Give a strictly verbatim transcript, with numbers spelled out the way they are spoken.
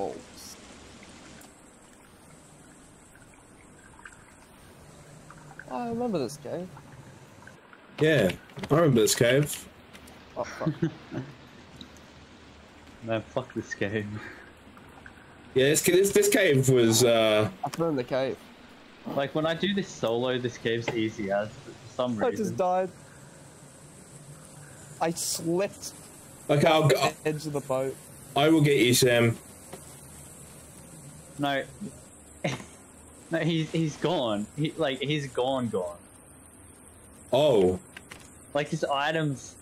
bulbs. I remember this cave. Yeah, I remember this cave. Oh, fuck. Man, fuck this cave. Yeah, this, this, this cave was, uh... I've been in the cave. Like, when I do this solo, this cave's easy as, but for some reason... I just died. I slipped. Okay, I'll go... the edge of the boat. I will get you, Sam. No. No, he's, he's gone. He, like, he's gone, gone. Oh. Like, his items...